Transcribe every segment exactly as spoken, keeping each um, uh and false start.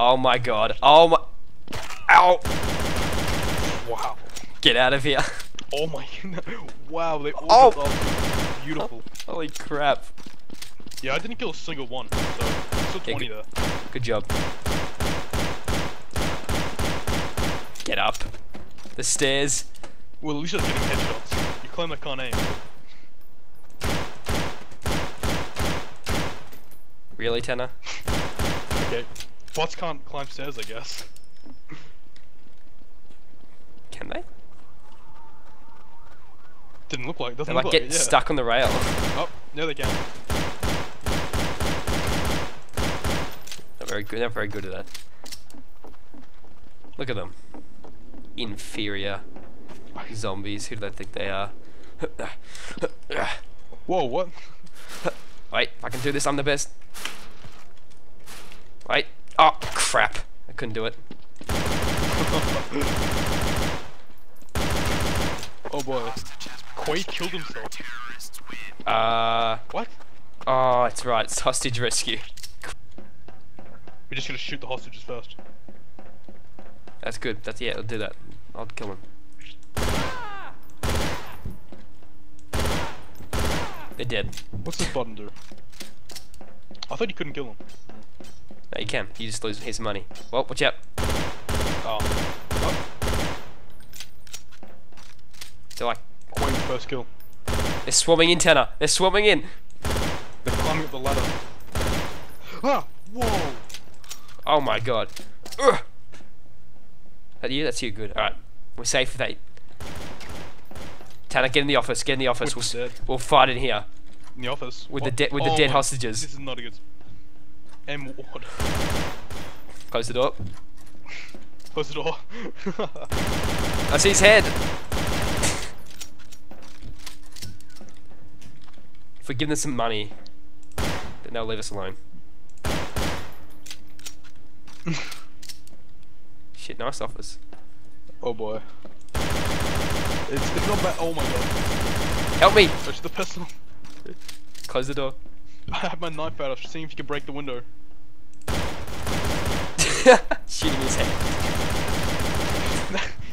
Oh my god. Oh my. Ow. Wow. Get out of here. Oh my. Wow. They all got off. Beautiful. Holy crap. Yeah, I didn't kill a single one. So, still twenty yeah, good, there. Good job. Get up. The stairs. Well, at least I was getting headshots. You claim I can't aim. Really, Tannar? Okay. Bots can't climb stairs, I guess. Can they? Didn't look like. Doesn't they, like, look like. They get yeah. stuck on the rail. Oh, no, they can. Not very good. Not very good at that. Look at them. Inferior zombies. Who do they think they are? Whoa! What? Wait, if I can do this, I'm the best. Wait. Oh, crap. I couldn't do it. Oh boy. Quake killed himself. Uh. What? Oh, it's right. It's hostage rescue. We're just gonna shoot the hostages first. That's good. That's yeah. I'll do that. I'll kill him. They're dead. What's this button do? I thought you couldn't kill him. No, you can. You just lose his money. Well, watch out. Oh. Oh. They're like. Wait, first kill. They're swarming in, Tannar. They're swarming in. They're climbing up the ladder. Ah! Whoa! Oh my god. Ugh. That you? That's you. Good. Alright. We're safe with eight. Tannar, get in the office. Get in the office. We'll, we'll fight in here. In the office. With what? the dead with oh the dead hostages. This is not a good. M Ward. Close the door. Close the door. I see his head. If we give them some money, then they'll leave us alone. Shit, nice office. Oh boy. It's, it's not bad. Oh my god. Help me! Touch the pistol. Close the door. I have my knife out. I was seeing if you could break the window. Shooting his head.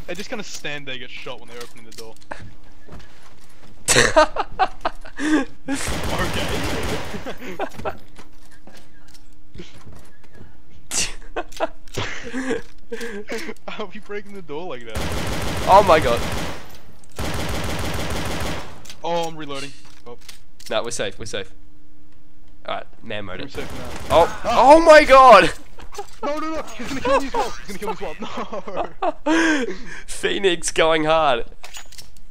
They just kind of stand there and get shot when they're opening the door. Okay. How are we breaking the door like that? Oh my god. Oh, I'm reloading. Oh. No, we're safe, we're safe. Alright, man mode. Oh, oh my god! No, no, no! He's gonna kill me as well! He's gonna kill me as well! No! Phoenix going hard!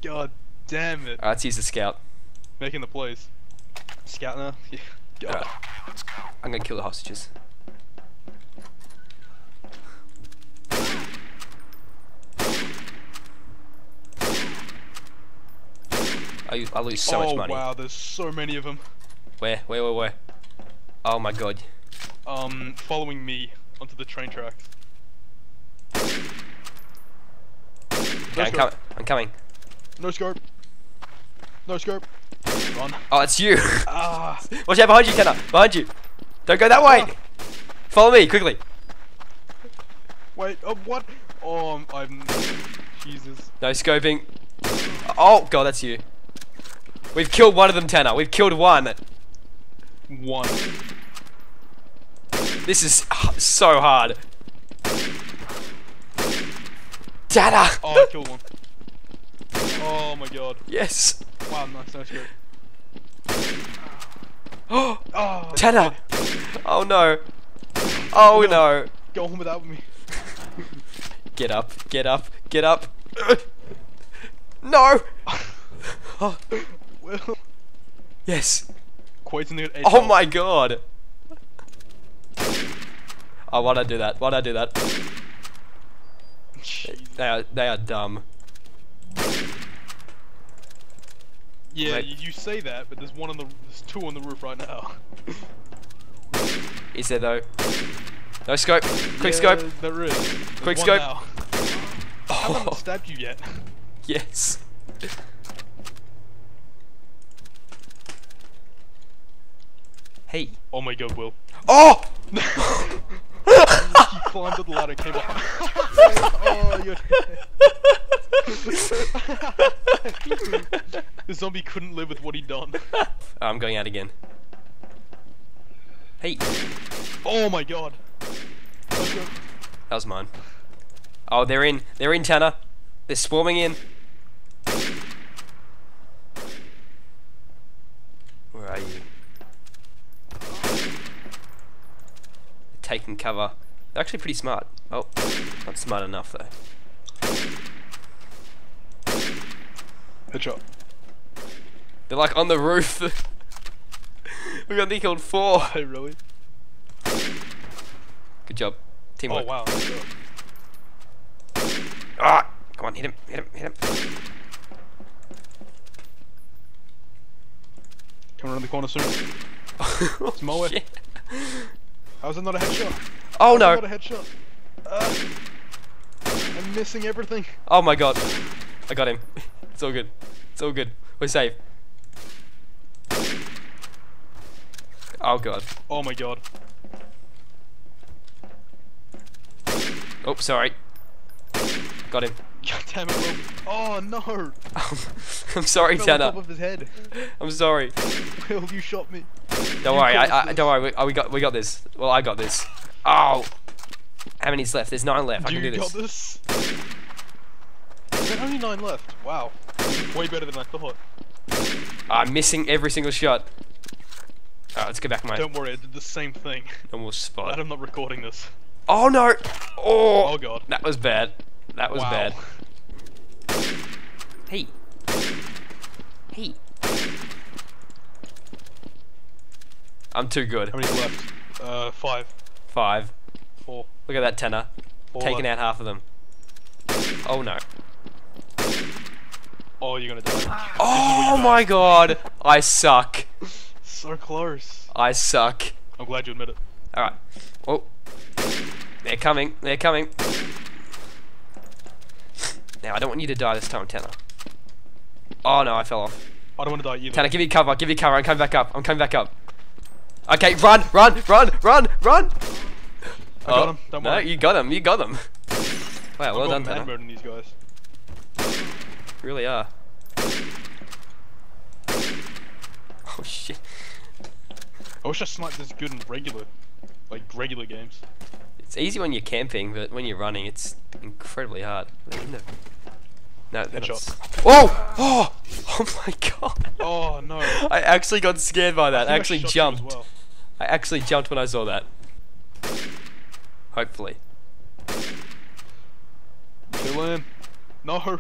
God damn it! Alright, let's use the scout. Making the plays. Scout now? Yeah. God. Right. Let's go. I'm gonna kill the hostages. I, I lose so oh, much money. Oh wow, there's so many of them. Where? Where? Where? Where? Oh my god. Um, following me onto the train track. No I'm, com I'm coming. No scope. No scope. Run. Oh, it's you. Ah. Watch out behind you, Tannar. Behind you. Don't go that way. Ah. Follow me quickly. Wait. Oh, what? Oh, I'm. I'm Jesus. No scoping. Oh god, that's you. We've killed one of them, Tannar. We've killed one. One. This is so hard. Tannar! Oh, I killed one. Oh my god. Yes. Wow, nice, nice, good. Oh, Tannar! Oh no. Oh no. Go on without me. Get up, get up, get up. No! Oh. Well. Yes. Quite in the eight oh my god. Oh, why'd I do that? Why'd I do that? They, they are they are dumb. Yeah, you, you say that, but there's one on the there's two on the roof right now. Is there though? No scope. Quick yeah, scope. There is. There's Quick scope. Now. Oh. I haven't stabbed you yet. Yes. Hey. Oh my god, Will. Oh! climbed to the ladder and came up. Oh, you're the zombie couldn't live with what he'd done. Oh, I'm going out again. Hey. Oh my god. That was mine. Oh, they're in. They're in, Tannar. They're swarming in. Where are you? Taking cover. They're actually pretty smart. Oh, not smart enough though. Headshot. They're like on the roof. We got killed four. Oh, really? Good job. Teamwork. Oh wow. Ah! Come on, hit him, hit him, hit him. Come around the corner soon. It's my way. Shit. How's it not a headshot? Oh no! Not a headshot. Uh, I'm missing everything. Oh my god! I got him. It's all good. It's all good. We're safe. Oh god. Oh my god. Oh sorry. Got him. God damn it! Will. Oh no! I'm sorry, Tannar. Top of his head. I'm sorry. Will, you shot me. Don't worry, I, I, don't worry. We, we got, we got this. Well, I got this. Oh, how many's left? There's nine left. I can do this. You got this. There's only nine left. Wow, way better than I thought. I'm missing every single shot. Alright, let's go back, mate. Don't worry, I did the same thing. Almost spot. Glad I'm not recording this. Oh no! Oh. Oh god. That was bad. That was wow. bad. Hey. Hey. I'm too good. How many left? Uh, five. Five. Four. Look at that, Tannar. Four Taking left. out half of them. Oh no. Oh, you're gonna die. Oh my god! I suck. So close. I suck. I'm glad you admit it. Alright. Oh. They're coming. They're coming. Now, I don't want you to die this time, Tannar. Oh no, I fell off. I don't want to die either. Tannar, give me cover. Give me cover. I'm coming back up. I'm coming back up. Okay, run, run, run, run, run! I oh, got him, don't worry. No, you got him, you got him. Wow, well done, Tannar. Murdering these guys. Really are. Oh shit. I wish I sniped this good in regular, like regular games. It's easy when you're camping, but when you're running, it's incredibly hard. They're in the... No, they're not... Oh! Oh! Oh my god! Oh no! I actually got scared by that. I, I actually I jumped. I actually jumped when I saw that. Hopefully. Kill him. No. I'm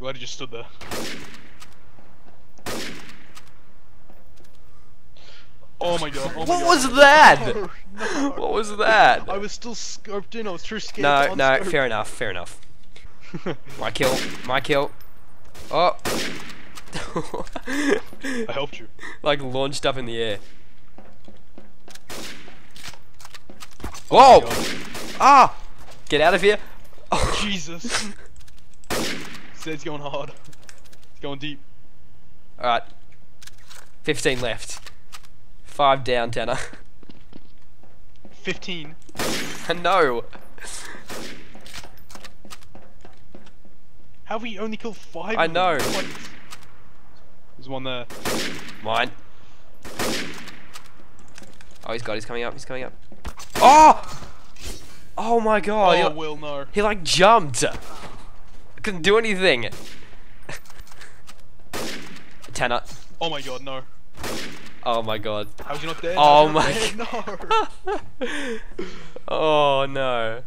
glad he just stood there. Oh my god. Oh my what god. was that? No, no. What was that? I was still scoped in. I was too scared. No, no. Fair enough. Fair enough. My kill. My kill. Oh. I helped you. Like launched up in the air. Whoa! Oh ah! Get out of here! Oh. Jesus! It's going hard. It's going deep. Alright. Fifteen left. Five down, Tannar. Fifteen. No. Have we only killed five? I know. What? There's one there. Mine. Oh, he's got. He's coming up. He's coming up. Oh! Oh my god. Oh, he, Will, no. He like jumped. I couldn't do anything. Tannar. Oh my god, no. Oh my god. How was you not there? Oh no, my god. No. Oh no.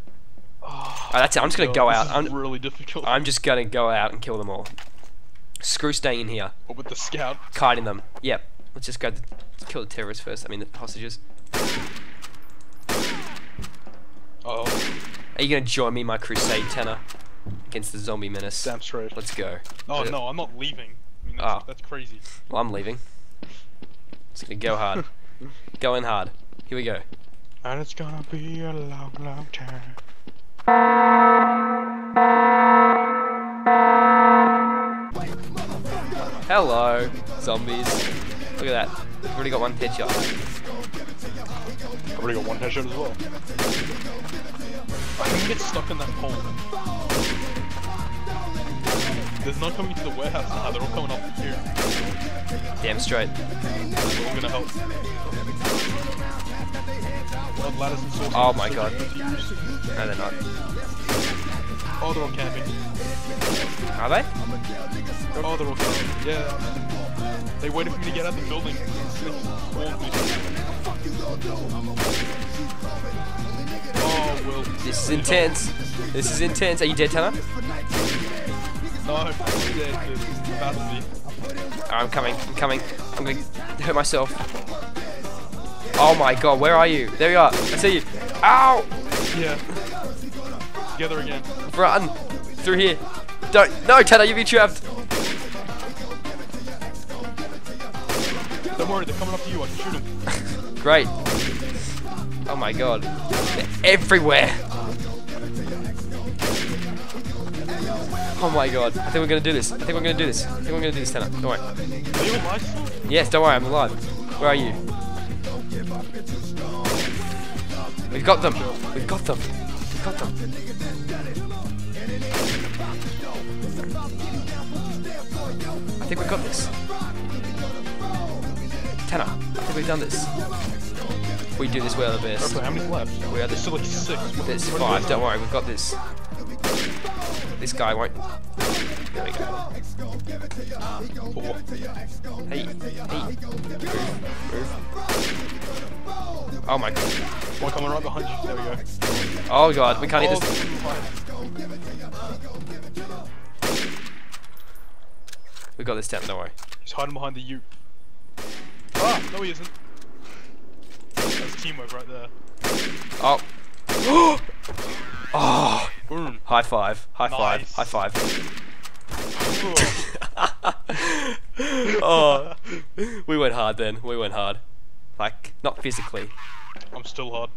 Oh, right, that's it. I'm just gonna go out. I'm really difficult. I'm just gonna go out and kill them all. Screw staying in here. Or with the scout. Kiting them. Yep. Let's just go to, let's kill the terrorists first. I mean the hostages. Oh. Are you gonna join me in my crusade, Tannar, against the zombie menace? Damn straight. Let's go. Oh no, no, I'm not leaving. I mean, that's, oh. that's crazy. Well, I'm leaving. It's gonna go hard. Go in hard. Here we go. And it's gonna be a long, long time. Hello, zombies. Look at that. We've already got one picture. Are already got one headshot as well. I'm gonna get stuck in that pole. They're not coming to the warehouse now, they're all coming up here. Damn straight. We're all gonna help. Oh my god. No, they're not. Oh, they're all camping. Are they? Oh, they're all camping, yeah. They waited for me to get out of the building. Oh, Will. This is intense. This is intense. Are you dead, Tannar? No, I'm dead, dude. About to be. Alright, I'm coming. I'm coming. I'm gonna hurt myself. Oh my god, where are you? There you are. I see you. Ow! Yeah. Together again. Run! Through here. Don't. No, Tannar, you've been trapped. Don't worry, they're coming up to you. I can shoot them. Great. Oh my god. They're everywhere. Oh my god. I think we're gonna do this. I think we're gonna do this. I think we're gonna do this, Tannar. Don't worry. Are you alive? Yes, don't worry, I'm alive. Where are you? We've got them. We've got them. We've got them. I think we've got this. Tannar, I think we've done this. If we do this, we're the best. How many left? We are the still like six. There's five, don't worry, we've got this. This guy won't. There we go. Four. Hey, hey. Move, move. Oh my god. One coming right behind you. There we go. Oh god, we can't oh, hit this. We got this down, don't worry. He's hiding behind the U. Ah, no he isn't. That's teamwork right there. Oh. Oh. Boom. High five. High nice. five. High five. Oh. We went hard then. We went hard. Like, not physically. I'm still hard.